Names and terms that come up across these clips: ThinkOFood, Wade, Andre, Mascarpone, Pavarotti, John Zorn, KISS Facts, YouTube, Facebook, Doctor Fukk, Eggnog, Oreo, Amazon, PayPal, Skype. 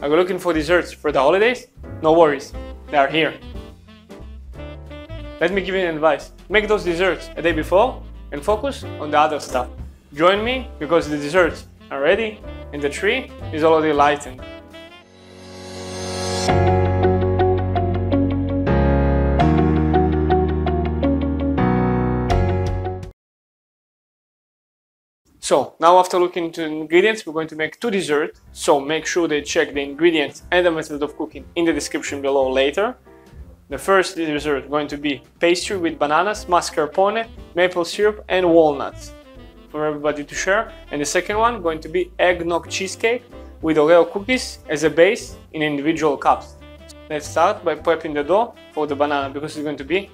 Are you looking for desserts for the holidays? No worries, they are here. Let me give you an advice. Make those desserts a day before and focus on the other stuff. Join me because the desserts are ready and the tree is already lightened. So now after looking into the ingredients, we're going to make two desserts, so make sure that you check the ingredients and the method of cooking in the description below later. The first dessert is going to be pastry with bananas, mascarpone, maple syrup and walnuts for everybody to share. And the second one is going to be eggnog cheesecake with Oreo cookies as a base in individual cups. Let's start by prepping the dough for the banana because it's going to be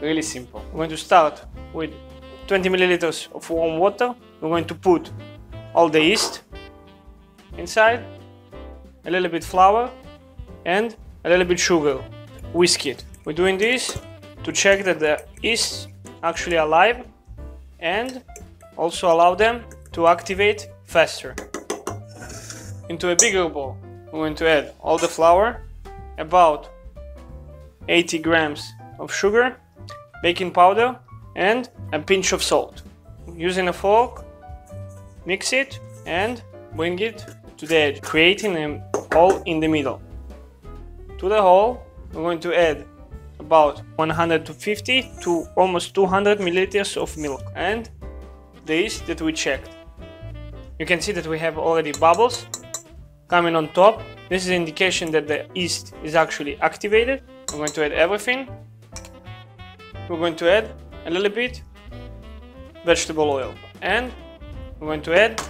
really simple. We're going to start with 20 milliliters of warm water. We're going to put all the yeast inside, a little bit flour and a little bit sugar. Whisk it. We're doing this to check that the yeast actually alive and also allow them to activate faster. Into a bigger bowl, we're going to add all the flour, about 80 grams of sugar, baking powder and a pinch of salt. Using a fork, mix it and bring it to the edge, creating a hole in the middle. To the hole, we're going to add about 150 to almost 200 milliliters of milk and the yeast that we checked. You can see that we have already bubbles coming on top. This is an indication that the yeast is actually activated. We're going to add everything. We're going to add a little bit vegetable oil and we're going to add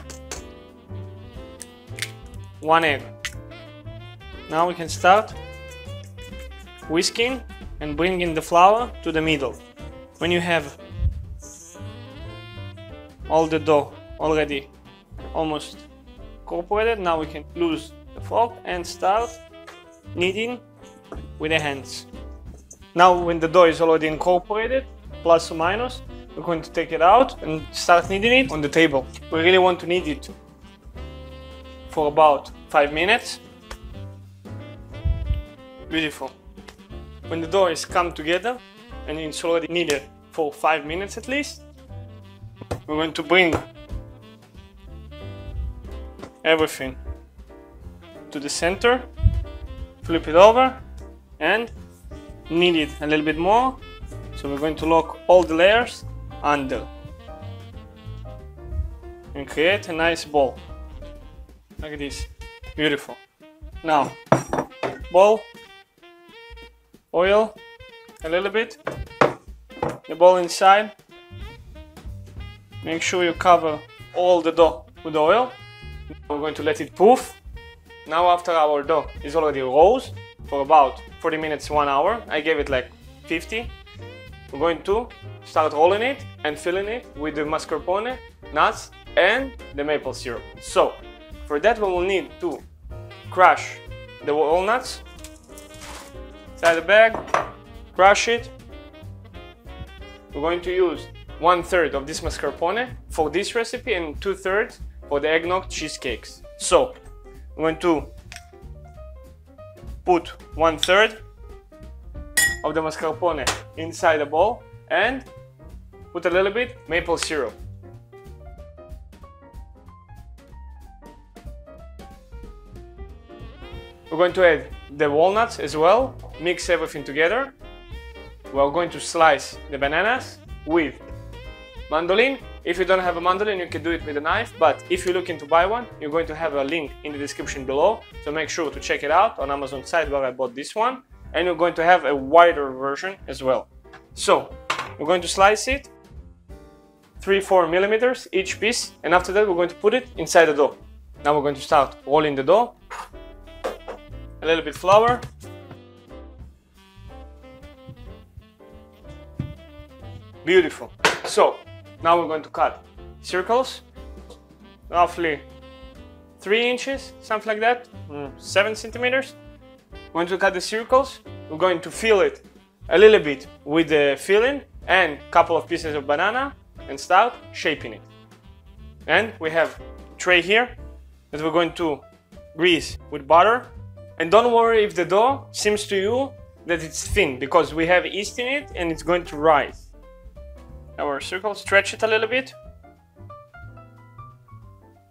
1 egg. Now we can start whisking and bringing the flour to the middle. When you have all the dough already almost incorporated, now we can loose the fork and start kneading with the hands. Now when the dough is already incorporated, plus or minus, we're going to take it out and start kneading it on the table. We really want to knead it for about 5 minutes. Beautiful. When the dough is come together and it's already kneaded for 5 minutes at least, we're going to bring everything to the center, flip it over and knead it a little bit more. So we're going to lock all the layers under and create a nice ball like this. Beautiful. Now ball, oil a little bit, the ball inside. Make sure you cover all the dough with oil. We're going to let it poof. Now after our dough is already rose for about 40 minutes, 1 hour, I gave it like 50. We're going to start rolling it and filling it with the mascarpone, nuts and the maple syrup. So for that we will need to crush the walnuts inside the bag, crush it. We're going to use 1/3 of this mascarpone for this recipe and 2/3 for the eggnog cheesecakes. So we're going to put 1/3 of the mascarpone inside the bowl and put a little bit maple syrup. We're going to add the walnuts as well, mix everything together. We're going to slice the bananas with mandolin. If you don't have a mandolin, you can do it with a knife, but if you're looking to buy one, you're going to have a link in the description below, so make sure to check it out on Amazon site where I bought this one. And you're going to have a wider version as well. So we're going to slice it 3-4 millimeters each piece, and after that we're going to put it inside the dough. Now we're going to start rolling the dough. A little bit flour, beautiful. So now we're going to cut circles, roughly 3 inches, something like that, 7 centimeters. Once we cut the circles, we're going to fill it a little bit with the filling and a couple of pieces of banana and start shaping it. And we have a tray here that we're going to grease with butter. And don't worry if the dough seems to you that it's thin, because we have yeast in it and it's going to rise. Our circle, stretch it a little bit.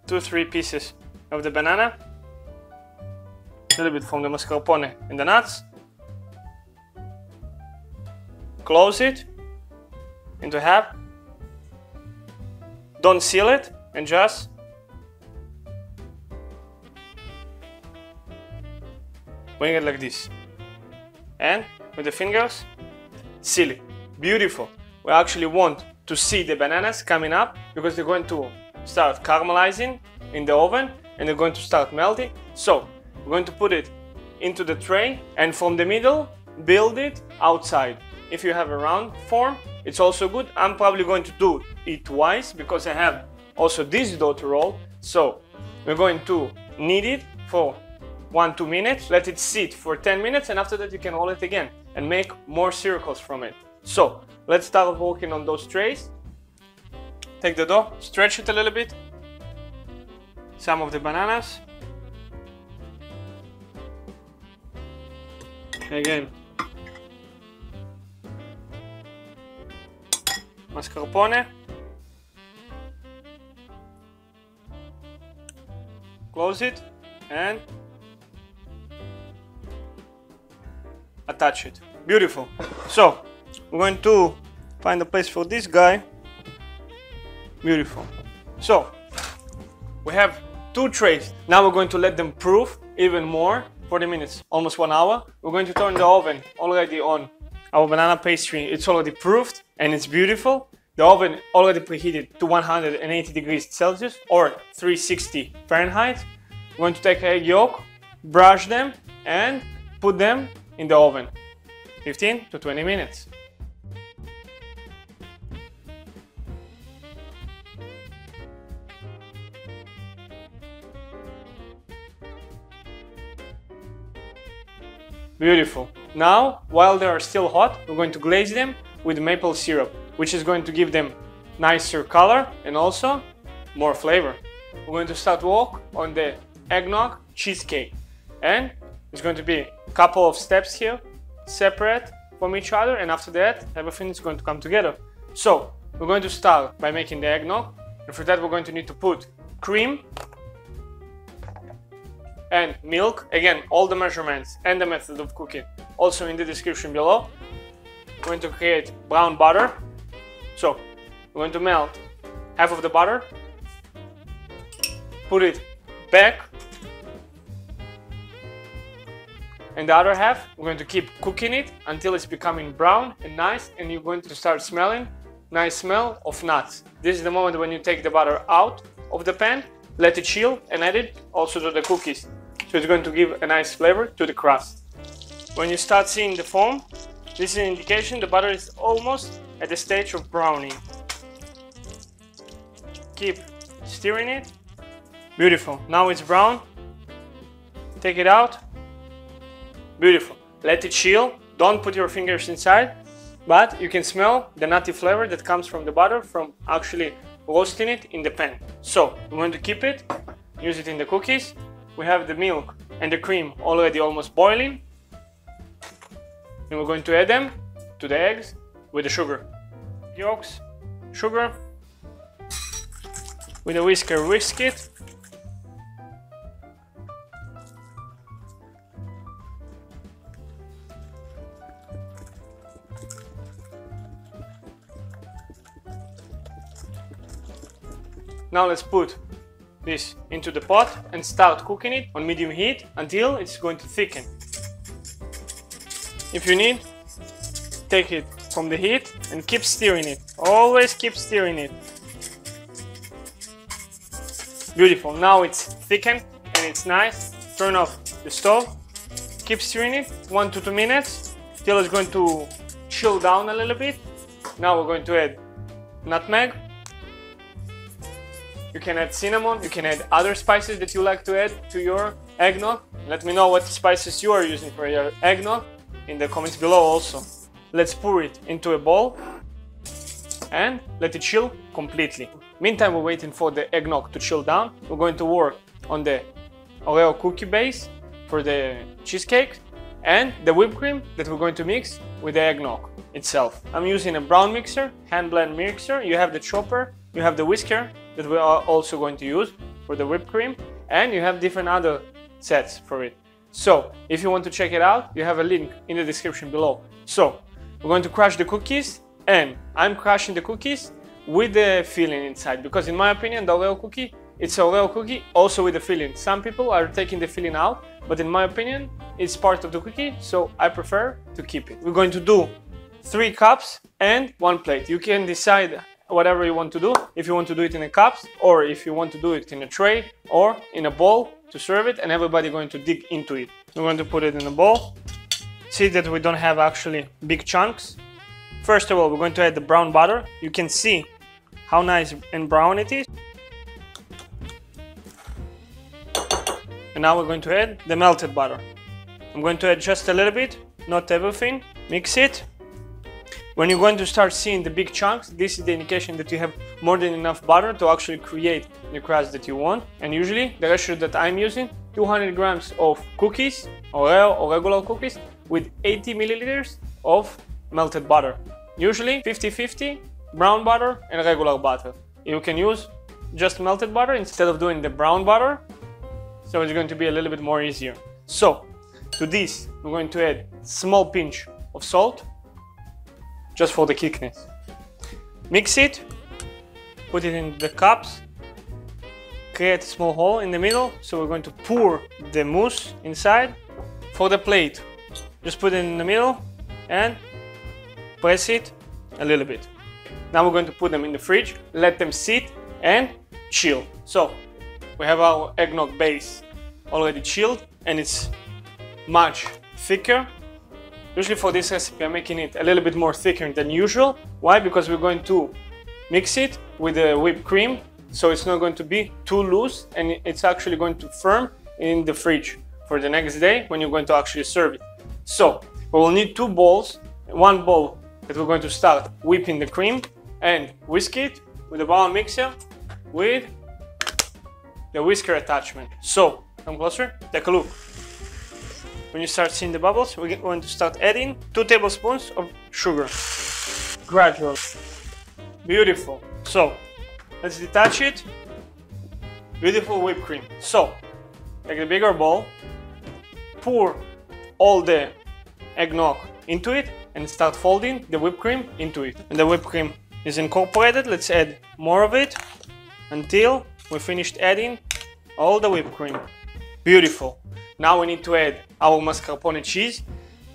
2-3 pieces of the banana, a little bit from the mascarpone and the nuts. Close it into half. Don't seal it and just bring it like this. And with the fingers, seal it. Beautiful. We actually want to see the bananas coming up because they're going to start caramelizing in the oven and they're going to start melting. So we're going to put it into the tray and from the middle build it outside. If you have a round form, it's also good. I'm probably going to do it twice because I have also this dough to roll. So we're going to knead it for 1-2 minutes, let it sit for 10 minutes, and after that you can roll it again and make more circles from it. So let's start working on those trays. Take the dough, stretch it a little bit, some of the bananas. Again, mascarpone. Close it and attach it. Beautiful. So we're going to find a place for this guy. Beautiful. So we have 2 trays. Now we're going to let them proof even more. 40 minutes, almost 1 hour. We're going to turn the oven already on. Our banana pastry, it's already proofed and it's beautiful. The oven already preheated to 180 degrees Celsius or 360 Fahrenheit. We're going to take an egg yolk, brush them and put them in the oven. 15 to 20 minutes. Beautiful. Now, while they are still hot, we're going to glaze them with maple syrup, which is going to give them nicer color and also more flavor. We're going to start work on the eggnog cheesecake. And it's going to be a couple of steps here, separate from each other, and after that, everything is going to come together. So, we're going to start by making the eggnog, and for that we're going to need to put cream, and milk. Again, all the measurements and the method of cooking also in the description below. We're going to create brown butter. So we're going to melt half of the butter, put it back, and the other half we're going to keep cooking it until it's becoming brown and nice, and you're going to start smelling nice smell of nuts. This is the moment when you take the butter out of the pan, let it chill, and add it also to the cookies. So it's going to give a nice flavor to the crust. When you start seeing the foam, this is an indication the butter is almost at the stage of browning. Keep stirring it. Beautiful. Now it's brown. Take it out. Beautiful. Let it chill. Don't put your fingers inside, but you can smell the nutty flavor that comes from the butter from actually roasting it in the pan. So we're going to keep it, use it in the cookies. We have the milk and the cream already almost boiling, and we're going to add them to the eggs with the sugar, yolks, sugar. With a whisker, whisk it. Now let's put this into the pot and start cooking it on medium heat until it's going to thicken. If you need, take it from the heat and keep stirring it. Always keep stirring it. Beautiful. Now it's thickened and it's nice. Turn off the stove. Keep stirring it 1 to 2 minutes till it's going to chill down a little bit. Now we're going to add nutmeg. You can add cinnamon, you can add other spices that you like to add to your eggnog. Let me know what spices you are using for your eggnog in the comments below also. Let's pour it into a bowl and let it chill completely. Meantime, we're waiting for the eggnog to chill down. We're going to work on the Oreo cookie base for the cheesecake, and the whipped cream that we're going to mix with the eggnog itself. I'm using a brown mixer, hand blend mixer. You have the chopper, you have the whisker that we are also going to use for the whipped cream, and you have different other sets for it. So if you want to check it out, you have a link in the description below. So we're going to crush the cookies, and I'm crushing the cookies with the filling inside, because in my opinion the Oreo cookie, it's a Oreo cookie also with the filling. Some people are taking the filling out, but in my opinion it's part of the cookie, so I prefer to keep it. We're going to do 3 cups and 1 plate. You can decide whatever you want to do, if you want to do it in a cup or if you want to do it in a tray or in a bowl to serve it, and everybody going to dig into it. We're going to put it in a bowl. See that we don't have actually big chunks. First of all, we're going to add the brown butter. You can see how nice and brown it is. And now we're going to add the melted butter. I'm going to add just a little bit, not everything. Mix it. When you're going to start seeing the big chunks, this is the indication that you have more than enough butter to actually create the crust that you want. And usually the ratio that I'm using, 200 grams of cookies, Oreo or regular cookies, with 80 milliliters of melted butter. Usually 50-50, brown butter and regular butter. You can use just melted butter instead of doing the brown butter, so it's going to be a little bit more easier. So to this, we're going to add a small pinch of salt, just for the thickness. Mix it, put it in the cups, create a small hole in the middle, so we're going to pour the mousse inside. For the plate, just put it in the middle and press it a little bit. Now we're going to put them in the fridge, let them sit and chill. So we have our eggnog base already chilled, and it's much thicker. Usually for this recipe I'm making it a little bit more thicker than usual. Why? Because we're going to mix it with the whipped cream, so it's not going to be too loose, and it's actually going to firm in the fridge for the next day when you're going to actually serve it. So we will need 2 bowls. One bowl that we're going to start whipping the cream and whisk it with a bowl mixer with the whisker attachment. So come closer, take a look. When you start seeing the bubbles, we're going to start adding 2 tablespoons of sugar. Gradual. Beautiful. So let's detach it. Beautiful whipped cream. So take a bigger bowl, pour all the eggnog into it, and start folding the whipped cream into it. When the whipped cream is incorporated, let's add more of it until we finished adding all the whipped cream. Beautiful. Now we need to add our mascarpone cheese.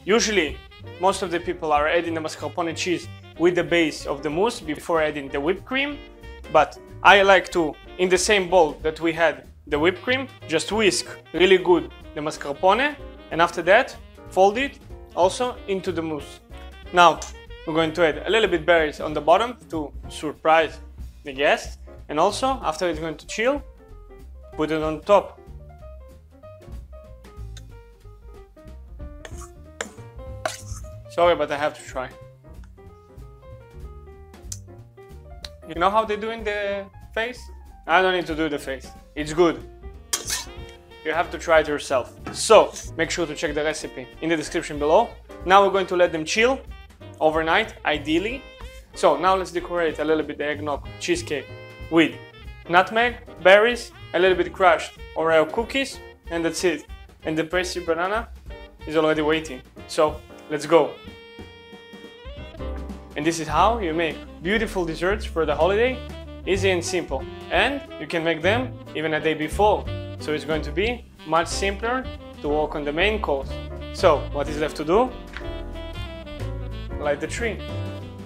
Usually most of the people are adding the mascarpone cheese with the base of the mousse before adding the whipped cream, but I like to, in the same bowl that we had the whipped cream, just whisk really good the mascarpone, and after that fold it also into the mousse. Now we're going to add a little bit berries on the bottom to surprise the guests, and also after it's going to chill, put it on top. Sorry, but I have to try. You know how they do in the face? I don't need to do the face. It's good. You have to try it yourself. So make sure to check the recipe in the description below. Now we're going to let them chill overnight, ideally. So now let's decorate a little bit the eggnog cheesecake with nutmeg, berries, a little bit crushed Oreo cookies, and that's it. And the pastry banana is already waiting. So let's go. And this is how you make beautiful desserts for the holiday, easy and simple. And you can make them even a day before, so it's going to be much simpler to work on the main course. So what is left to do? Light the tree.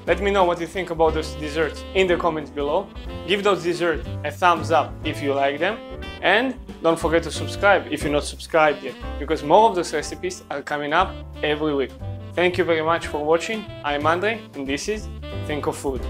Let me know what you think about those desserts in the comments below. Give those desserts a thumbs up if you like them, and don't forget to subscribe if you're not subscribed yet, because more of those recipes are coming up every week. Thank you very much for watching. I'm Andre, and this is Think of Food.